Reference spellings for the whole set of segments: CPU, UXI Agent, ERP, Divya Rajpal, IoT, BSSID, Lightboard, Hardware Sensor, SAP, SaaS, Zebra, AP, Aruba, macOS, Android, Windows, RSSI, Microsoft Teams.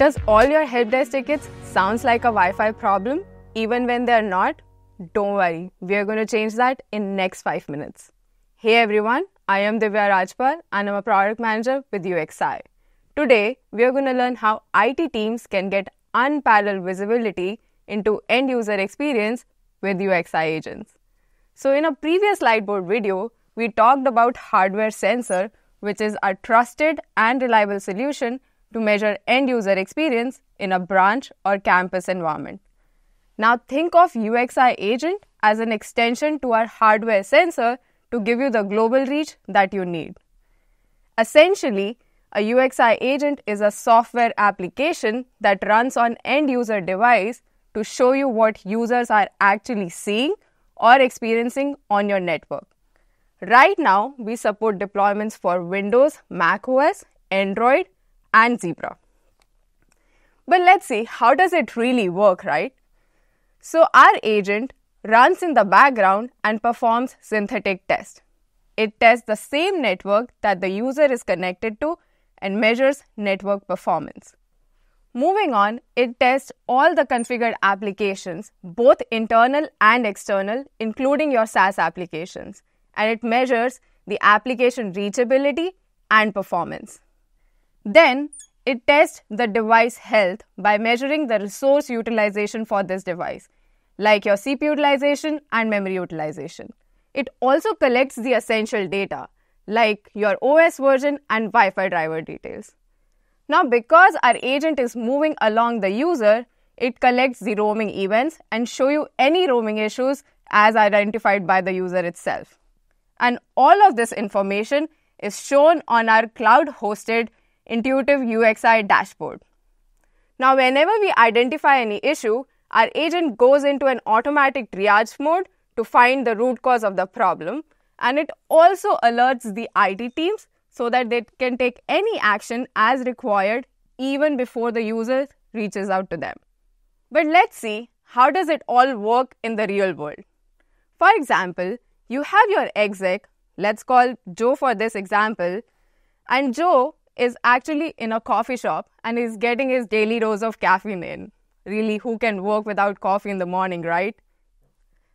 Does all your help desk tickets sounds like a Wi-Fi problem? Even when they're not? Don't worry, we are going to change that in next 5 minutes. Hey everyone, I am Divya Rajpal and I'm a product manager with UXI. Today, we are going to learn how IT teams can get unparalleled visibility into end-user experience with UXI agents. So in a previous Lightboard video, we talked about Hardware Sensor, which is a trusted and reliable solution to measure end-user experience in a branch or campus environment. Now think of UXI Agent as an extension to our Hardware Sensor to give you the global reach that you need. Essentially, a UXI Agent is a software application that runs on end-user device to show you what users are actually seeing or experiencing on your network. Right now, we support deployments for Windows, macOS, Android, and Zebra. But let's see, how does it really work, right? So our agent runs in the background and performs synthetic tests. It tests the same network that the user is connected to and measures network performance. Moving on, it tests all the configured applications, both internal and external, including your SaaS applications, and it measures the application reachability and performance. Then, it tests the device health by measuring the resource utilization for this device, like your CPU utilization and memory utilization. It also collects the essential data, like your OS version and Wi-Fi driver details. Now, because our agent is moving along the user, it collects the roaming events and shows you any roaming issues as identified by the user itself. And all of this information is shown on our cloud-hosted intuitive UXI dashboard. Now, whenever we identify any issue, our agent goes into an automatic triage mode to find the root cause of the problem, and it also alerts the IT teams so that they can take any action as required even before the user reaches out to them. But let's see, how does it all work in the real world? For example, you have your exec, let's call Joe for this example, and Joe is actually in a coffee shop and is getting his daily dose of caffeine in. Really, who can work without coffee in the morning, right?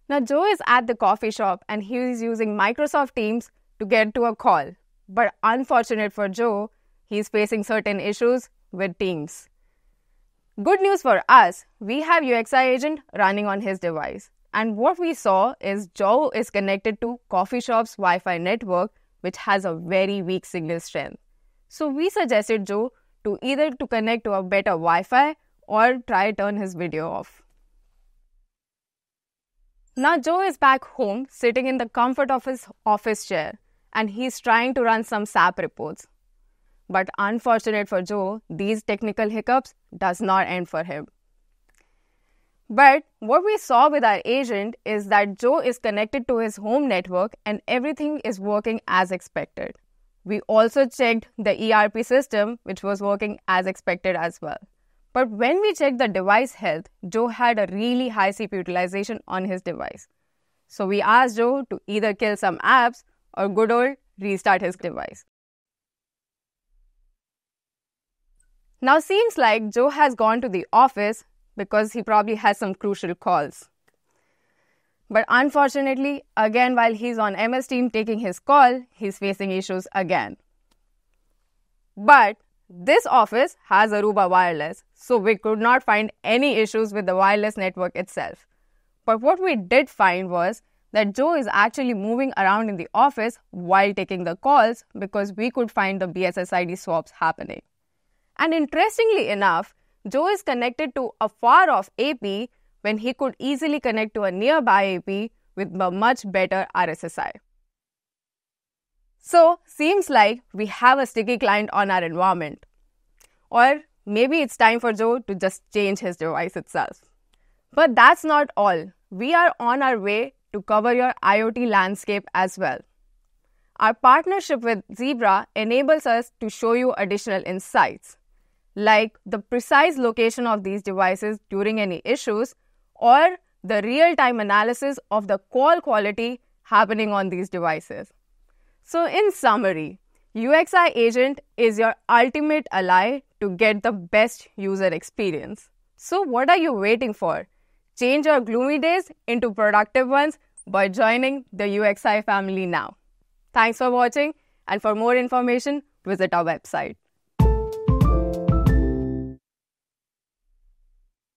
Now, Joe is at the coffee shop and he is using Microsoft Teams to get to a call. But unfortunate for Joe, he is facing certain issues with Teams. Good news for us, we have UXI Agent running on his device. And what we saw is Joe is connected to coffee shop's Wi-Fi network, which has a very weak signal strength. So we suggested Joe to either connect to a better Wi-Fi or try turn his video off. Now Joe is back home, sitting in the comfort of his office chair, and he's trying to run some SAP reports. But unfortunate for Joe, these technical hiccups does not end for him. But what we saw with our agent is that Joe is connected to his home network and everything is working as expected. We also checked the ERP system, which was working as expected as well. But when we checked the device health, Joe had a really high CPU utilization on his device. So we asked Joe to either kill some apps or good old restart his device. Now seems like Joe has gone to the office because he probably has some crucial calls. But unfortunately, again, while he's on MS Teams taking his call, he's facing issues again. But this office has Aruba wireless, so we could not find any issues with the wireless network itself. But what we did find was that Joe is actually moving around in the office while taking the calls because we could find the BSSID swaps happening. And interestingly enough, Joe is connected to a far-off AP when he could easily connect to a nearby AP with a much better RSSI. So, seems like we have a sticky client on our environment. Or maybe it's time for Joe to just change his device itself. But that's not all. We are on our way to cover your IoT landscape as well. Our partnership with Zebra enables us to show you additional insights, like the precise location of these devices during any issues or the real-time analysis of the call quality happening on these devices. So in summary, UXI Agent is your ultimate ally to get the best user experience. So what are you waiting for? Change your gloomy days into productive ones by joining the UXI family now. Thanks for watching, and for more information, visit our website.